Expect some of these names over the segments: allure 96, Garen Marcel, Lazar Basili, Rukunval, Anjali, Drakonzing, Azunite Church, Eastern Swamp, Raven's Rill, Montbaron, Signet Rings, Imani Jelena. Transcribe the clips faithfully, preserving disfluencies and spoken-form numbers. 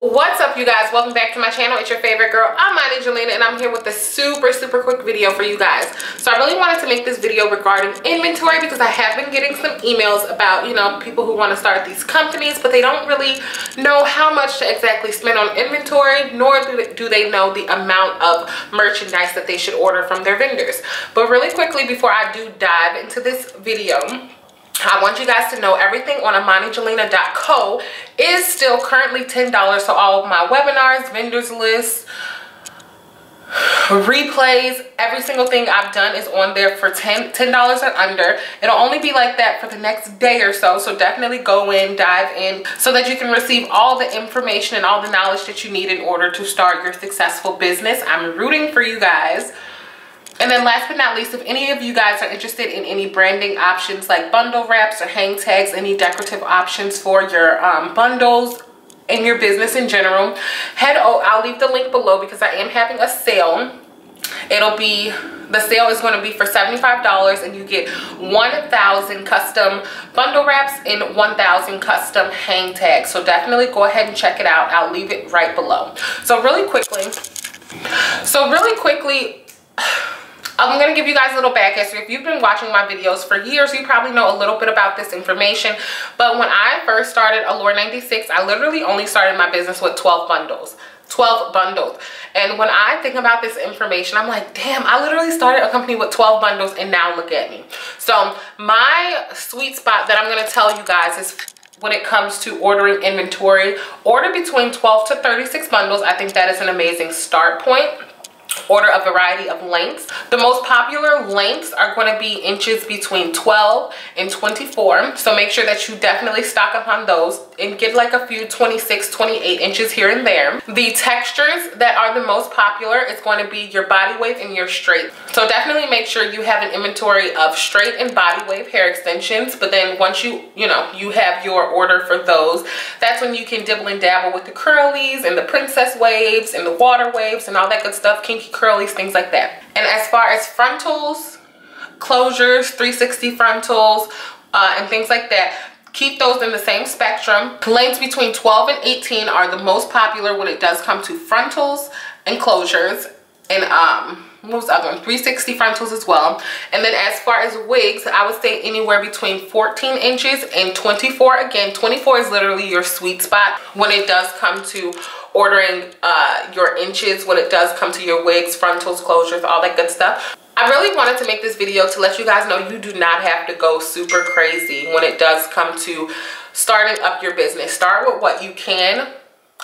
What's up, you guys? Welcome back to my channel. It's your favorite girl, Imani Jelena, and I'm here with a super super quick video for you guys. So I really wanted to make this video regarding inventory because I have been getting some emails about, you know, people who want to start these companies, but they don't really know how much to exactly spend on inventory, nor do they know the amount of merchandise that they should order from their vendors. But really quickly, before I do dive into this video, I want you guys to know everything on imani jelena dot co is still currently ten dollars. So all of my webinars, vendors lists, replays, every single thing I've done is on there for ten dollars and under. It'll only be like that for the next day or so. So definitely go in, dive in, so that you can receive all the information and all the knowledge that you need in order to start your successful business. I'm rooting for you guys. And then last but not least, if any of you guys are interested in any branding options like bundle wraps or hang tags, any decorative options for your um, bundles and your business in general, head over. I'll leave the link below because I am having a sale. It'll be, the sale is going to be for seventy-five dollars and you get one thousand custom bundle wraps and one thousand custom hang tags. So definitely go ahead and check it out. I'll leave it right below. So really quickly, so really quickly, I'm going to give you guys a little back history. If you've been watching my videos for years, you probably know a little bit about this information. But when I first started allure ninety-six, I literally only started my business with twelve bundles. twelve bundles. And when I think about this information, I'm like, damn, I literally started a company with twelve bundles and now look at me. So my sweet spot that I'm going to tell you guys is, when it comes to ordering inventory, order between twelve to thirty-six bundles. I think that is an amazing start point. Order a variety of lengths. The most popular lengths are going to be inches between twelve and twenty-four, so make sure that you definitely stock up on those and get like a few twenty-six, twenty-eight inches here and there. The textures that are the most popular is going to be your body wave and your straight, so definitely make sure you have an inventory of straight and body wave hair extensions. But then once you you know you have your order for those, that's when you can dibble and dabble with the curlies and the princess waves and the water waves and all that good stuff, kinky curlies, things like that. And as far as frontals, closures, three sixty frontals, uh, and things like that, keep those in the same spectrum. Lengths between twelve and eighteen are the most popular when it does come to frontals and closures, and um what was the other one? three sixty frontals as well. And then as far as wigs, I would say anywhere between fourteen inches and twenty-four. Again, twenty-four is literally your sweet spot when it does come to ordering uh, your inches, when it does come to your wigs, frontals, closures, all that good stuff. I really wanted to make this video to let you guys know you do not have to go super crazy when it does come to starting up your business. Start with what you can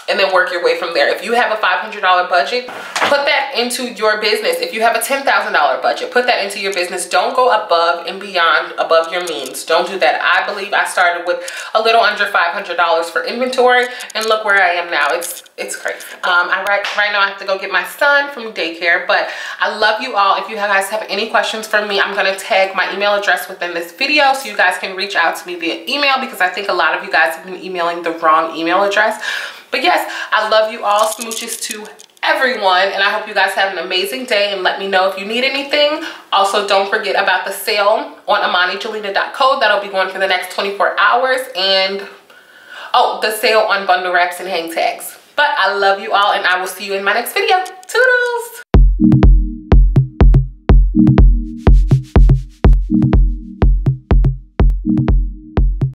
and then work your way from there. If you have a five hundred dollar budget, put that into your business. If you have a ten thousand dollar budget, put that into your business. Don't go above and beyond above your means. Don't do that. I believe I started with a little under five hundred dollars for inventory, and look where I am now. It's it's crazy. Um, I right, right now I have to go get my son from daycare, but I love you all. If you guys have any questions for me, I'm going to tag my email address within this video so you guys can reach out to me via email, because I think a lot of you guys have been emailing the wrong email address. But yes, I love you all. Smooches to everyone. And I hope you guys have an amazing day, and let me know if you need anything. Also, don't forget about the sale on imani jelena dot co. That'll be going for the next twenty-four hours. And, oh, the sale on bundle wraps and hang tags. But I love you all, and I will see you in my next video. Toodles!